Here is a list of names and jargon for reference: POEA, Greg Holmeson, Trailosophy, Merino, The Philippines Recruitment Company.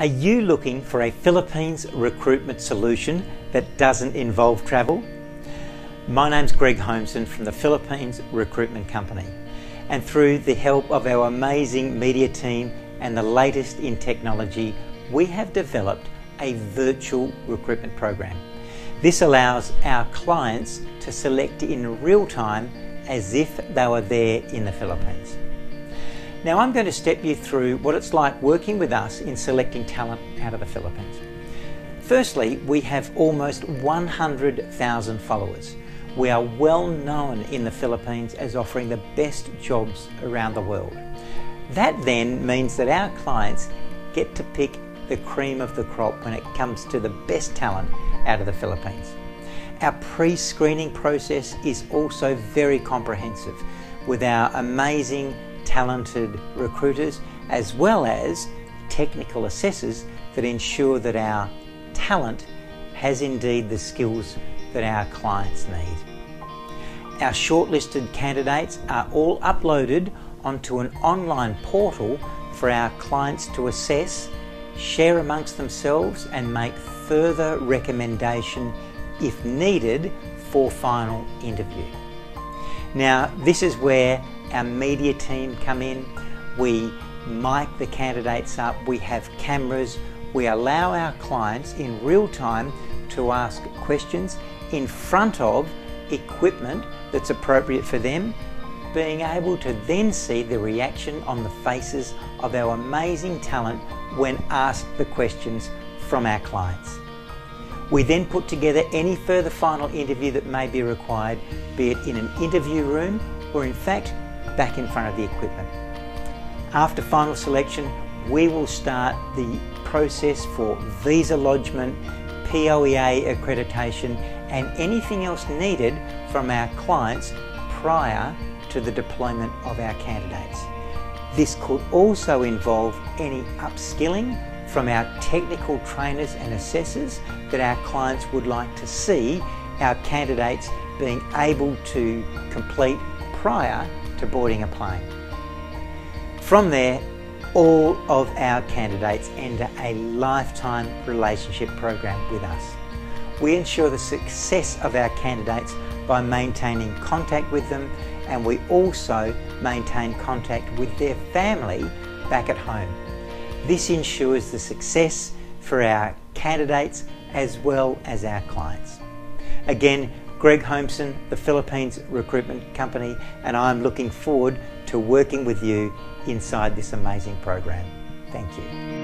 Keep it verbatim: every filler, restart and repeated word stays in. Are you looking for a Philippines recruitment solution that doesn't involve travel? My name's Greg Holmeson from the Philippines Recruitment Company, and through the help of our amazing media team and the latest in technology, we have developed a virtual recruitment program. This allows our clients to select in real time as if they were there in the Philippines. Now I'm going to step you through what it's like working with us in selecting talent out of the Philippines. Firstly, we have almost one hundred thousand followers. We are well known in the Philippines as offering the best jobs around the world. That then means that our clients get to pick the cream of the crop when it comes to the best talent out of the Philippines. Our pre-screening process is also very comprehensive with our amazing talented recruiters as well as technical assessors that ensure that our talent has indeed the skills that our clients need. Our shortlisted candidates are all uploaded onto an online portal for our clients to assess, share amongst themselves and make further recommendation if needed for final interview. Now this is where our media team come in. We mic the candidates up, we have cameras, we allow our clients in real time to ask questions in front of equipment that's appropriate for them, being able to then see the reaction on the faces of our amazing talent when asked the questions from our clients. We then put together any further final interview that may be required, be it in an interview room or in fact back in front of the equipment. After final selection, we will start the process for visa lodgement, P O E A accreditation and anything else needed from our clients prior to the deployment of our candidates. This could also involve any upskilling from our technical trainers and assessors that our clients would like to see our candidates being able to complete prior to boarding a plane. From there, all of our candidates enter a lifetime relationship program with us. We ensure the success of our candidates by maintaining contact with them, and we also maintain contact with their family back at home. This ensures the success for our candidates as well as our clients. Again, Greg Holmeson, the Philippines Recruitment Company, and I'm looking forward to working with you inside this amazing program. Thank you.